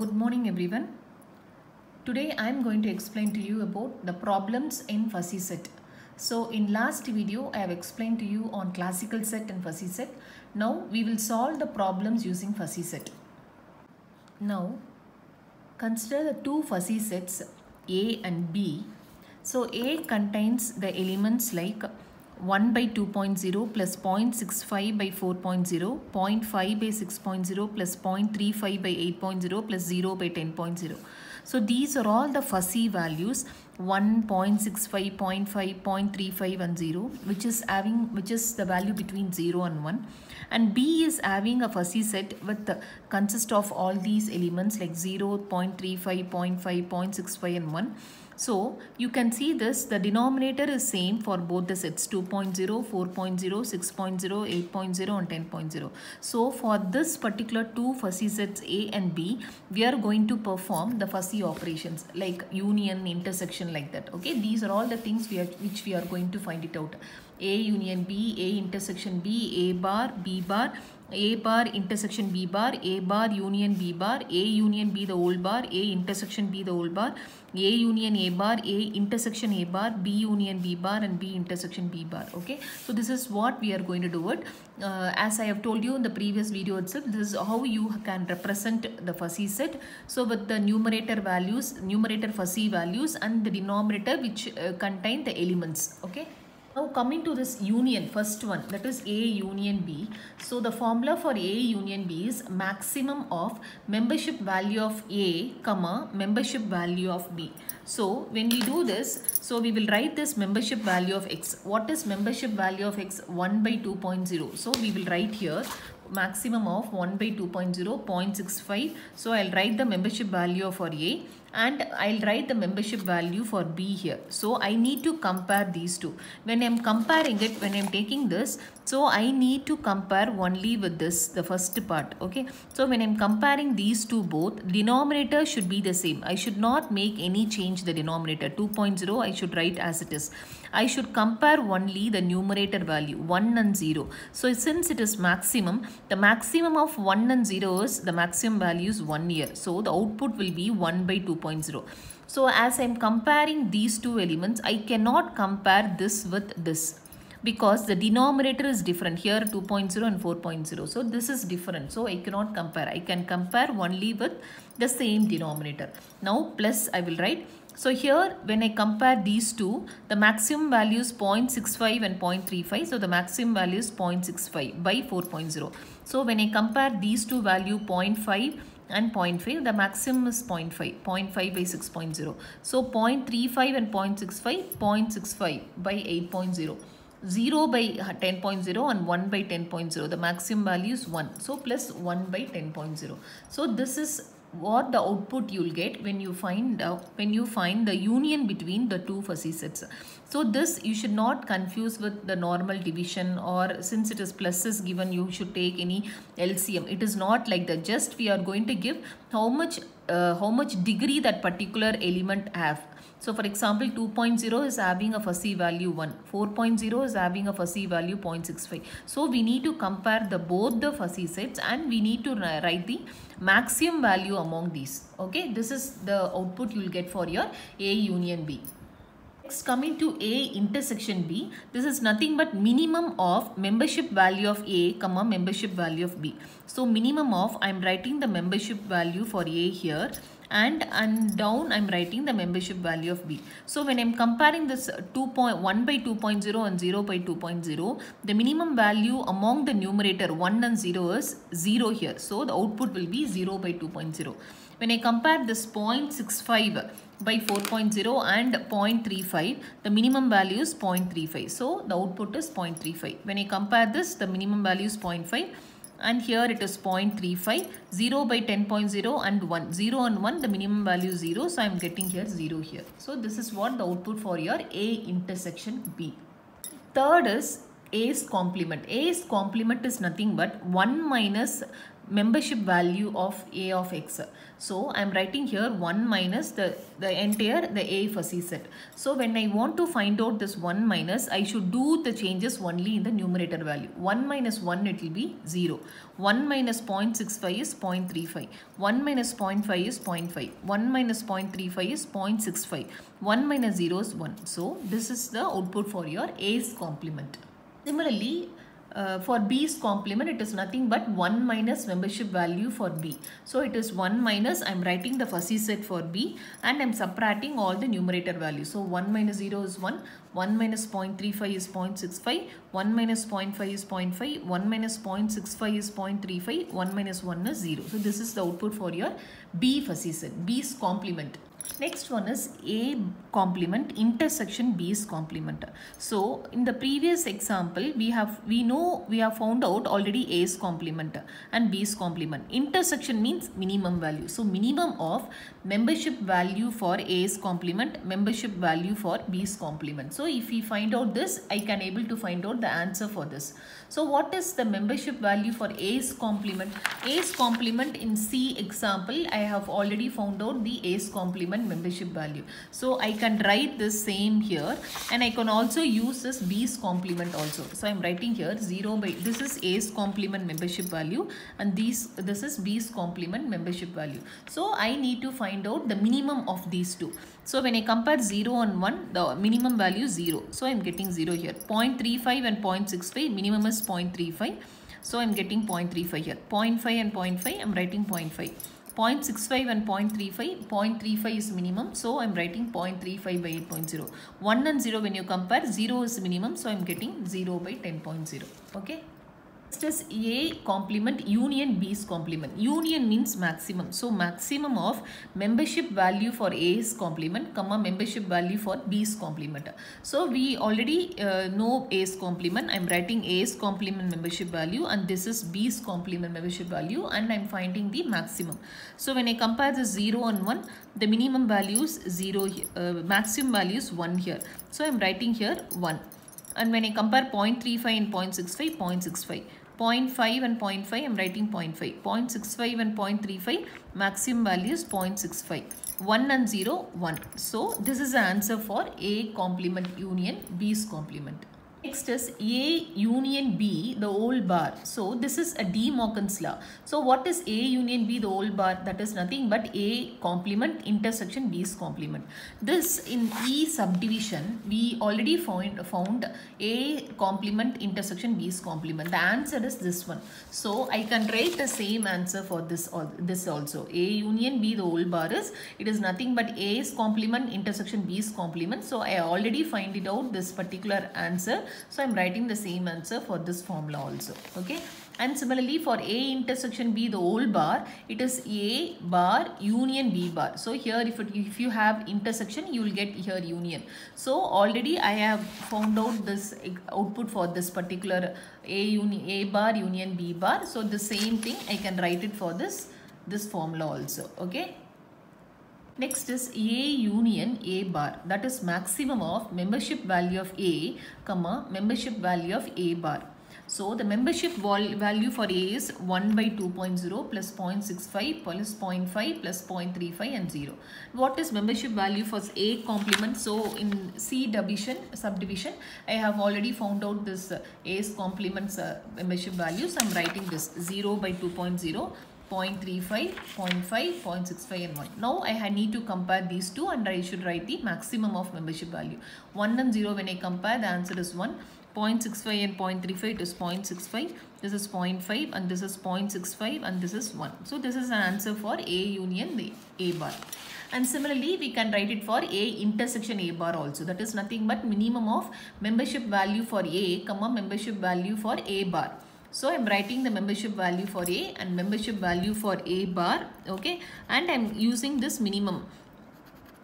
Good morning everyone. Today I am going to explain to you about the problems in fuzzy set. So in last video I have explained to you on classical set and fuzzy set. Now we will solve the problems using fuzzy set. Now consider the two fuzzy sets A and B. So A contains the elements like 1 by 2.0 plus 0.65 by 4.0, 0.5 by 6.0 plus 0.35 by 8.0 plus 0 by 10.0. So these are all the fuzzy values 1, 0.65, 0.5, 0.35 and 0, which is the value between 0 and 1. And B is having a fuzzy set with consist of all these elements like 0, 0.35, 0.5, 0.65 and 1. So you can see this, the denominator is same for both the sets 2.0, 4.0, 6.0, 8.0 and 10.0. So for this particular two fuzzy sets A and B, we are going to perform the fuzzy operations like union, intersection, like that. Okay, these are all the things which we are going to find it out. A union B, A intersection B, A bar intersection B bar, A bar union B bar, A union B the whole bar, A intersection B the whole bar, A union A bar, A intersection A bar, B union B bar and B intersection B bar. Okay, so this is what we are going to do it. As I have told you in the previous video itself, this is how you can represent the fuzzy set. So with the numerator fuzzy values and the denominator which contain the elements. Okay. Now coming to this union, first one, that is A union B. So the formula for A union B is maximum of membership value of A, comma, membership value of B. So when we do this, so we will write this membership value of X. What is membership value of X? 1 by 2.0. So we will write here maximum of 1 by 2.0, 0.65. So I'll write the membership value for A. And I'll write the membership value for B here. So I need to compare these two. When I'm comparing it, when I'm taking this, so I need to compare only with this, the first part. Okay. So when I'm comparing these two both, denominator should be the same. I should not make any change to the denominator. 2.0 I should write as it is. I should compare only the numerator value 1 and 0. So since it is maximum, the maximum of 1 and 0 is the maximum value is 1 here. So the output will be 1 by 2.0. So as I am comparing these two elements, I cannot compare this with this because the denominator is different here 2.0 and 4.0. So this is different. So I cannot compare. I can compare only with the same denominator. Now plus I will write. So here when I compare these two, the maximum value is 0.65 and 0.35. So the maximum value is 0.65 by 4.0. So when I compare these two value 0.5 and 0.5, the maximum is 0.5, 0.5 by 6.0. So 0.35 and 0.65, 0.65 by 8.0, 0 by 10.0 and 1 by 10.0. The maximum value is 1. So plus 1 by 10.0. So this is what the output you will get when you find out, when you find the union between the two fuzzy sets. So this you should not confuse with the normal division, or since it is pluses given you should take any LCM. It is not like that. Just we are going to give how much degree that particular element have. So for example 2.0 is having a fuzzy value 1, 4.0 is having a fuzzy value 0.65. So we need to compare both the fuzzy sets and we need to write the maximum value among these. Okay, this is the output you will get for your A union B. Next, coming to A intersection B, this is nothing but minimum of membership value of A, comma, membership value of B. So minimum of, I am writing the membership value for A here. And down I'm writing the membership value of B. So when I'm comparing this 1 by 2.0 and 0 by 2.0, the minimum value among the numerator 1 and 0 is 0 here. So the output will be 0 by 2.0. When I compare this 0.65 by 4.0 and 0.35, the minimum value is 0.35. So the output is 0.35. When I compare this, the minimum value is 0.5. And here it is 0.35, 0 by 10.0 and 1. 0 and 1, the minimum value is 0. So I am getting here 0 here. So this is what the output for your A intersection B. Third is A's complement. A's complement is nothing but 1 minus membership value of A of X. So I am writing here 1 minus the entire A fuzzy set. So when I want to find out this 1 minus, I should do the changes only in the numerator value. 1 minus 1, it will be 0. 1 minus 0.65 is 0.35. 1 minus 0.5 is 0.5. 1 minus 0.35 is 0.65. 1 minus 0 is 1. So this is the output for your A's complement. Similarly, for B's complement, it is nothing but 1 minus membership value for B. So it is 1 minus, I am writing the fuzzy set for B and I am subtracting all the numerator values. So 1 minus 0 is 1, 1 minus 0.35 is 0.65, 1 minus 0.5 is 0.5, 1 minus 0.65 is 0.35, 1 minus 1 is 0. So this is the output for your B fuzzy set, B's complement. Next one is A complement intersection B's complement. So in the previous example, we have found out already A's complement and B's complement. Intersection means minimum value. So minimum of membership value for A's complement, membership value for B's complement. So if we find out this, I can able to find out the answer for this. So what is the membership value for A's complement? A's complement in C example, I have already found out the A's complement membership value. So I can write this same here and I can also use this B's complement also. So I am writing here 0 by, this is A's complement membership value and this is B's complement membership value. So I need to find out the minimum of these two. So when I compare 0 and 1, the minimum value is 0. So I am getting 0 here. 0.35 and 0.65, minimum is 0.35. So I am getting 0.35 here. 0.5 and 0.5, I am writing 0.5. 0.65 and 0.35, 0.35 is minimum, so I am writing 0.35 by 8.0. 1 and 0 when you compare, 0 is minimum, so I am getting 0 by 10.0, okay. Next is A complement union B's complement. Union means maximum. So maximum of membership value for A's complement, membership value for B's complement. So we already know A's complement. I am writing A's complement membership value and this is B's complement membership value and I am finding the maximum. So when I compare the 0 and 1, the minimum value is 0, maximum value is 1 here. So I am writing here 1. And when I compare 0.35 and 0.65, 0.65. 0.5 and 0.5, I am writing 0.5. 0.65 and 0.35, maximum value is 0.65. 1 and 0, 1. So this is the answer for A complement union B's complement. Next is A union B, the whole bar. So this is a De Morgan's law. So what is A union B, the whole bar? That is nothing but A complement intersection B's complement. This in E subdivision, we already found A complement intersection B's complement. The answer is this one. So I can write the same answer for this also. A union B, the whole bar is, it is nothing but A's complement intersection B's complement. So I already find it out this particular answer. So I am writing the same answer for this formula also, okay. And similarly for A intersection B, the whole bar, it is A bar union B bar. So here if you have intersection, you will get here union. So already I have found out this output for this particular A bar union B bar. So the same thing I can write it for this formula also, okay. Next is A union A bar, that is maximum of membership value of A, membership value of A bar. So the membership value for A is 1 by 2.0 plus 0.65 plus 0.5 plus 0.35 and 0. What is membership value for A complement? So in C subdivision, I have already found out this A's complement's membership value. So I am writing this 0 by 2.0. 0.35, 0.5, 0.65 and 1. Now I need to compare these two and I should write the maximum of membership value. 1 and 0 when I compare, the answer is 1. 0.65 and 0.35, it is 0.65. This is 0.5 and this is 0.65 and this is 1. So this is an answer for A union A bar. And similarly, we can write it for A intersection A bar also. That is nothing but minimum of membership value for A, membership value for A bar. So I am writing the membership value for A and membership value for A bar, okay, and I am using this minimum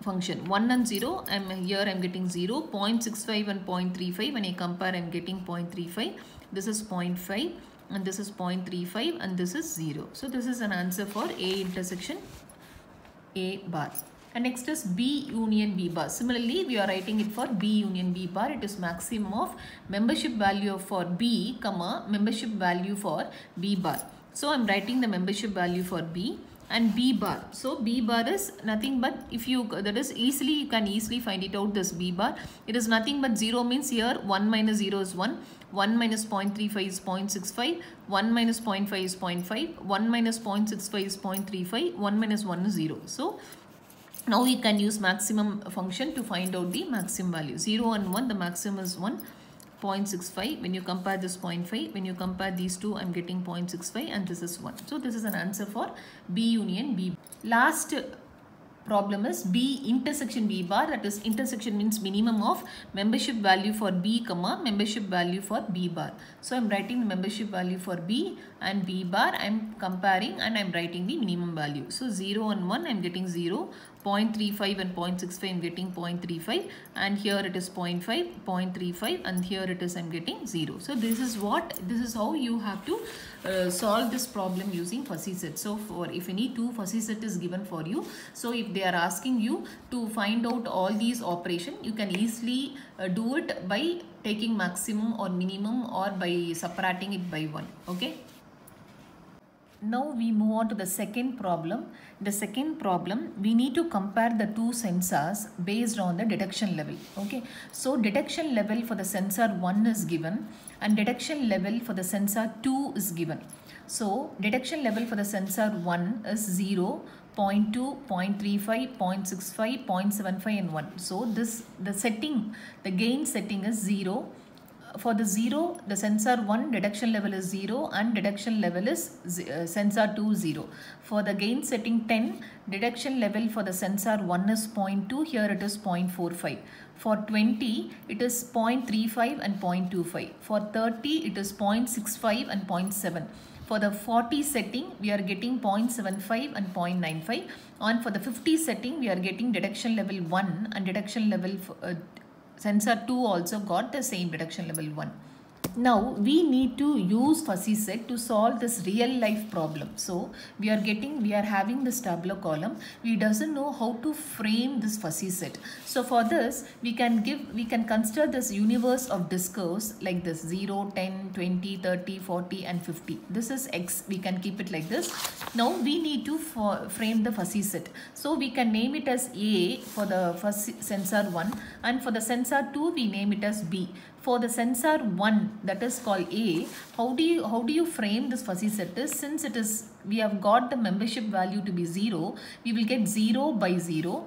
function. 1 and 0, here I am getting 0, 0.65 and 0.35, when I compare I am getting 0.35, this is 0.5 and this is 0.35 and this is 0. So this is an answer for A intersection A bar. And next is B union B bar. Similarly, we are writing it for B union B bar. It is maximum of membership value for B, comma, membership value for B bar. So I am writing the membership value for B and B bar. So B bar is nothing but, if you, that is easily, you can easily find it out, this B bar. It is nothing but 0 means here 1 minus 0 is 1. 1 minus 0.35 is 0.65, 1 minus 0.5 is 0.5, 1 minus 0.65 is 0.35, 1 minus 1 is 0. So now we can use maximum function to find out the maximum value. 0 and 1, the maximum is 1, 0.65. When you compare this 0.5, when you compare these two, I am getting 0.65 and this is 1. So this is an answer for B union B. Last problem is B intersection B bar, that is intersection means minimum of membership value for B, comma, membership value for B bar. So I am writing the membership value for B and B bar. I am comparing and I am writing the minimum value. So 0 and 1 I am getting 0, 0.35 and 0.65 I am getting 0.35, and here it is 0.5, 0.35, and here it is I am getting 0. So this is how you have to solve this problem using fuzzy set. So for if any two fuzzy set is given for you, so if they are asking you to find out all these operations, you can easily do it by taking maximum or minimum or by subtracting it by 1. Okay. Now we move on to the second problem. The second problem, we need to compare the two sensors based on the detection level. Okay. So detection level for the sensor 1 is given and detection level for the sensor 2 is given. So detection level for the sensor 1 is 0, 0.2, 0.35, 0.65, 0.75 and 1. So the setting, the gain setting is 0. For the 0, the sensor 1 detection level is 0 and detection level is sensor 2 0. For the gain setting 10, detection level for the sensor 1 is 0.2, here it is 0.45. For 20, it is 0.35 and 0.25. For 30, it is 0.65 and 0.7. For the 40 setting, we are getting 0.75 and 0.95. And for the 50 setting, we are getting detection level 1 and detection level sensor 2 also got the same detection level 1. Now we need to use fuzzy set to solve this real life problem. So we are having this tabular column. We doesn't know how to frame this fuzzy set. So for this we can consider this universe of discourse like this 0, 10, 20, 30, 40 and 50. This is X. We can keep it like this. Now we need to frame the fuzzy set. So we can name it as A for the first sensor 1 and for the sensor 2 we name it as B. For the sensor 1, that is called A, how do you frame this fuzzy set is, since it is, we have got the membership value to be 0, we will get 0 by 0,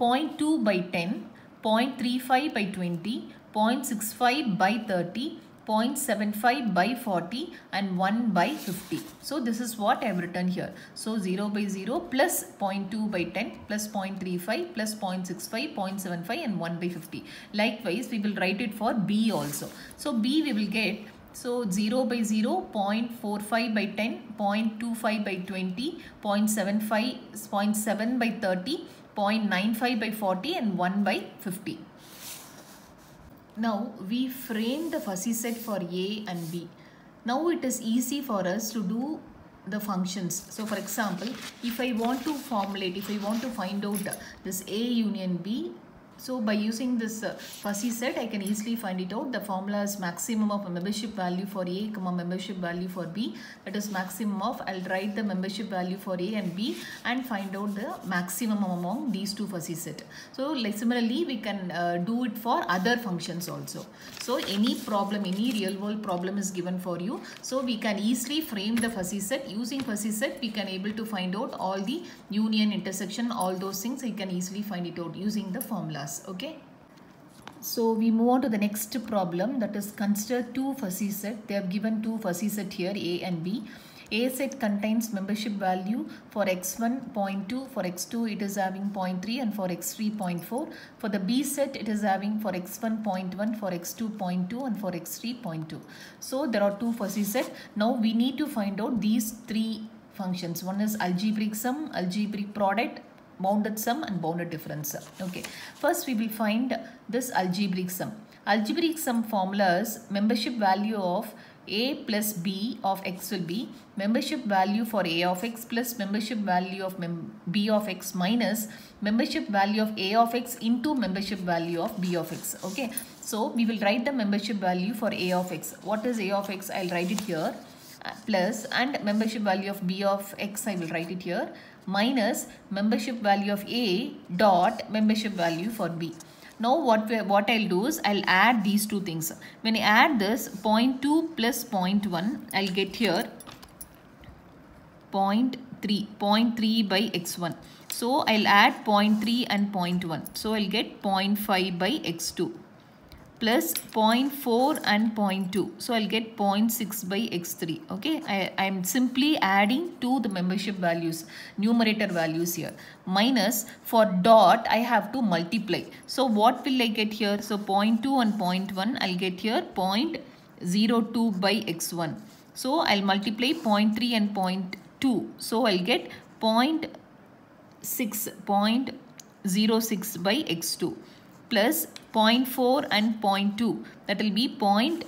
0.2 by 10, 0.35 by 20, 0.65 by 30, 0.75 by 40 and 1 by 50. So this is what I have written here. So 0 by 0 plus 0.2 by 10 plus 0.35 plus 0.65, 0.75 and 1 by 50. Likewise, we will write it for B also. So B we will get, so 0 by 0, 0.45 by 10, 0.25 by 20, 0.7 by 30, 0.95 by 40 and 1 by 50. Now we frame the fuzzy set for A and B. Now it is easy for us to do the functions. So for example, if I want to find out this A union B, so by using this fuzzy set, I can easily find it out. The formula is maximum of membership value for A, comma, membership value for B. That is maximum of, I'll write the membership value for A and B and find out the maximum among these two fuzzy set. So like similarly, we can do it for other functions also. So any problem, any real world problem is given for you. So we can easily frame the fuzzy set. Using fuzzy set, we can able to find out all the union, intersection, all those things. You can easily find it out using the formula. Okay, so we move on to the next problem, that is consider two fuzzy set. They have given two fuzzy set here, A and B. A set contains membership value for x1 0.2, for x2 it is having 0.3 and for x3 0.4. For the B set it is having for x1 0.1, for x2 0.2 and for x3 0.2. So there are two fuzzy set. Now we need to find out these three functions. One is algebraic sum, algebraic product, bounded sum and bounded difference. Okay, first we will find this algebraic sum. Algebraic sum formula is membership value of a plus b of x will be membership value for a of x plus membership value of b of x minus membership value of a of x into membership value of b of x. Okay, so we will write the membership value for a of x. What is a of x? I'll write it here, plus, and membership value of b of x I will write it here, minus membership value of a dot membership value for b. Now what I'll do is I'll add these two things. When I add this 0.2 plus 0.1, I'll get here 0.3 by x1. So I'll add 0.3 and 0.1. So I'll get 0.5 by x2 plus 0.4 and 0.2. So I'll get 0.6 by x3. Okay, I'm simply adding to the membership values, numerator values here. Minus for dot, I have to multiply. So what will I get here? So 0.2 and 0.1, I'll get here 0.02 by x1. So I'll multiply 0.3 and 0.2. So I'll get 0.06 by x2. Plus 0.4 and 0.2, that will be 0.08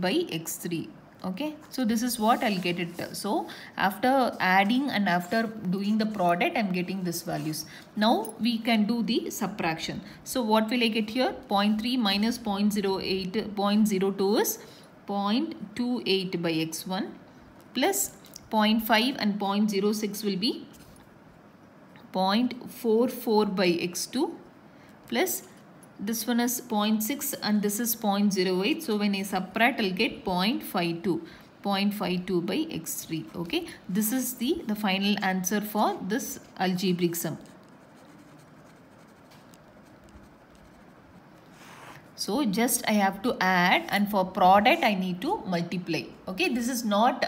by x3. Okay, so this is what I'll get it. So after adding and after doing the product, I'm getting these values. Now we can do the subtraction. So what will I get here? 0.3 minus 0.08, 0.02 is 0.28 by x1 plus 0.5 and 0.06 will be 0.44 by x2 plus this one is 0.6 and this is 0.08. So when I subtract, I'll get 0.52 by x3. Okay, this is the final answer for this algebraic sum. So just I have to add, and for product I need to multiply. Okay, this is not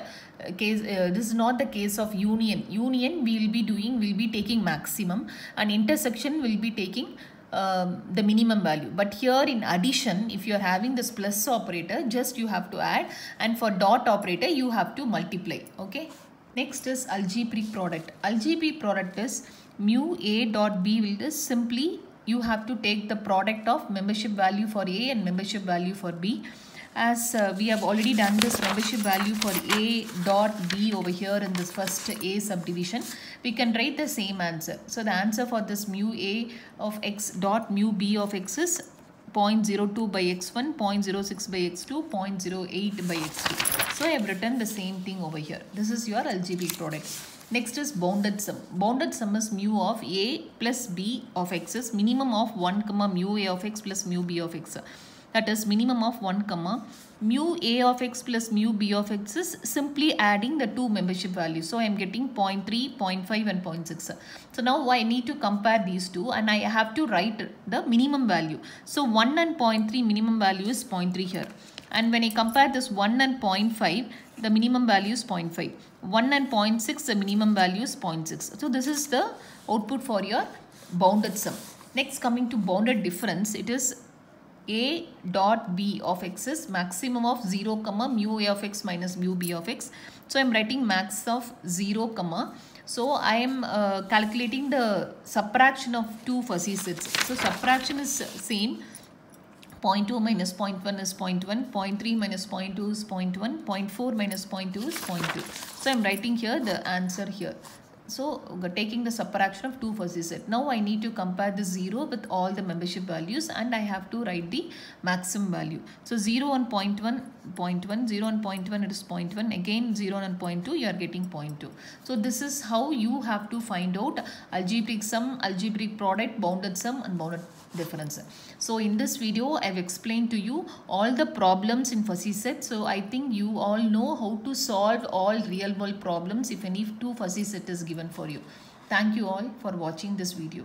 the case of union. Union we will be taking maximum, and intersection will be taking the minimum value. But here in addition, if you are having this plus operator, just you have to add, and for dot operator you have to multiply. Okay, next is algebraic product. Algebraic product is mu a dot b will just simply you have to take the product of membership value for A and membership value for B. As we have already done this membership value for A dot B over here in this first A subdivision, we can write the same answer. So the answer for this mu A of X dot mu B of X is 0.02 by X1, 0.06 by X2, 0.08 by X2. So I have written the same thing over here. This is your algebraic product. Next is bounded sum. Bounded sum is mu of a plus b of x is minimum of 1 comma mu a of x plus mu b of x. That is minimum of 1 comma mu a of x plus mu b of x is simply adding the two membership values. So I am getting 0.3, 0.5 and 0.6. So now I need to compare these two and I have to write the minimum value. So 1 and 0.3 minimum value is 0.3 here. And when I compare this 1 and 0.5, the minimum value is 0.5. 1 and 0.6, the minimum value is 0.6. So this is the output for your bounded sum. Next, coming to bounded difference, it is a dot b of x is maximum of 0 comma mu a of x minus mu b of x. So I am writing max of 0 comma. So I am calculating the subtraction of two fuzzy sets. So subtraction is same. 0.2 minus 0.1 is 0.1, 0.3 minus 0.2 is 0.1, 0.4 minus 0.2 is 0.2. So I am writing here the answer here. So taking the subtraction of two fuzzy set. Now I need to compare the 0 with all the membership values and I have to write the maximum value. So 0 on 0.1, 0.1, 0 on 0.1 it is 0.1, again 0 on 0.2 you are getting 0.2. So this is how you have to find out algebraic sum, algebraic product, bounded sum and bounded difference. So in this video I have explained to you all the problems in fuzzy set. So I think you all know how to solve all real world problems if any two fuzzy set is given for you. Thank you all for watching this video.